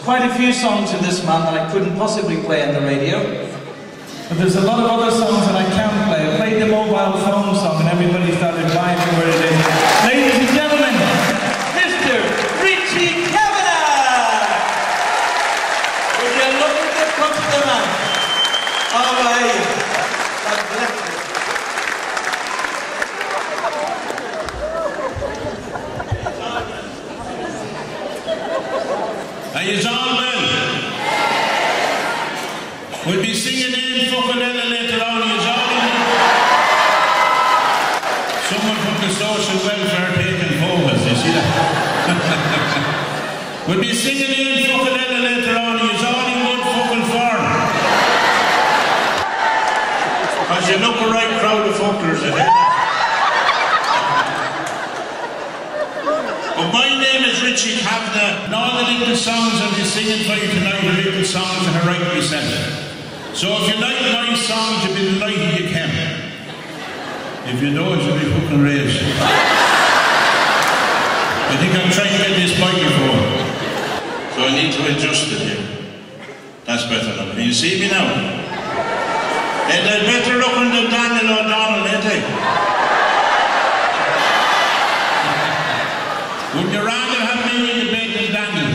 There's quite a few songs in this man that I couldn't possibly play on the radio, but there's a lot of other songs that I can play. I played the mobile phone song and everybody started vibing where it is. Ladies and gentlemen, Mr. Richie Kavanagh! Would you look at the compliment? All right. God bless you. Are you gentlemen? Yeah. We'll be singing in Fokanella later on, you gentlemen. Someone from the social welfare taken forward, you see that? We'll be singing in Fokanella later on, you gentlemen, one fucking farm. Because you look a right crowd of fuckers, I think. But my name is Richie Kavanagh, and all the little songs I'll be singing for you tonight are little songs that are right beside me. So if you like my songs, you'll be delighted you can. If you don't, you'll be fucking raised. I think I'm trying to get this microphone, so I need to adjust it here. That's better now. Can you see me now? And they're better looking than Daniel O'Donnell, ain't they? Would you rather have me in the bed than Daniel?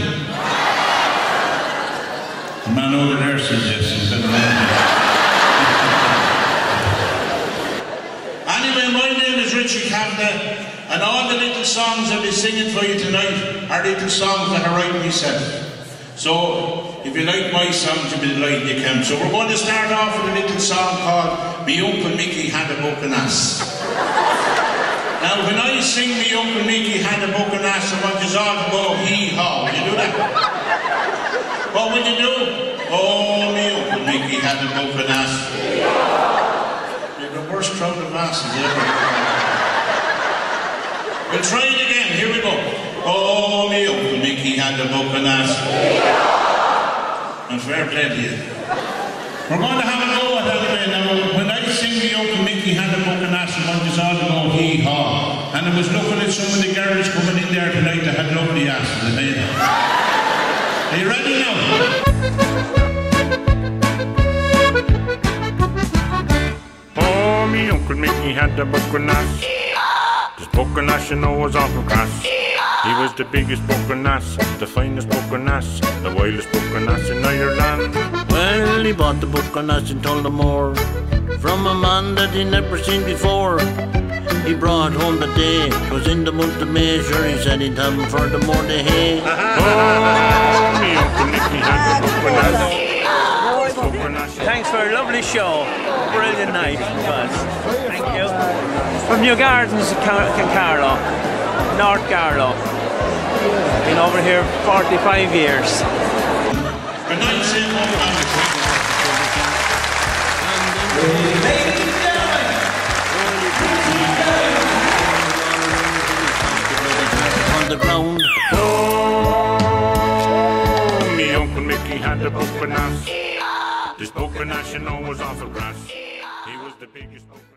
The man over there says yes, instead of Daniel. Anyway, my name is Richie Kavanagh, and all the little songs I'll be singing for you tonight are little songs that I write myself. So, if you like my songs, you'll be delighted you can. So we're going to start off with a little song called Me Uncle Mickey Had a Broken Ass. Now, when I sing Me Uncle Mickey Had a Broken Ass, I want you all to go hee-haw. Will you do that? What will you do? Oh, me Uncle Mickey had a broken ass. You're the worst crowd of asses ever. We'll try it again. Here we go. Oh, me Uncle Mickey had a broken ass. And fair play to you. We're going to have a go at that way now. When I sing Me Uncle Mickey Had a Broken Ass, I want you all to go hee-haw. And I was looking at some of the girls coming in there tonight that had lovely asses. Are you ready now? Oh, me Uncle Mickey had a broken ass. This broken ass, you know, was awful class. He was the biggest broken ass, the finest broken ass, the wildest broken ass in Ireland. Well, he bought the broken ass in Tullamore from a man that he never seen before. He brought home the day, 'twas in the month of May, sure he said he'd have him for the morning hay. Oh, me Uncle Nicky had the broken ass. Broken ass. Thanks for a lovely show. Brilliant night, guys. Thank you. From New Gardens, Carlow. North Carlow. Been over here 45 years. On the ground. Oh, me Uncle Mickey had a broken ass. This broken ass, you know, was awful grass. He was the biggest broken ass.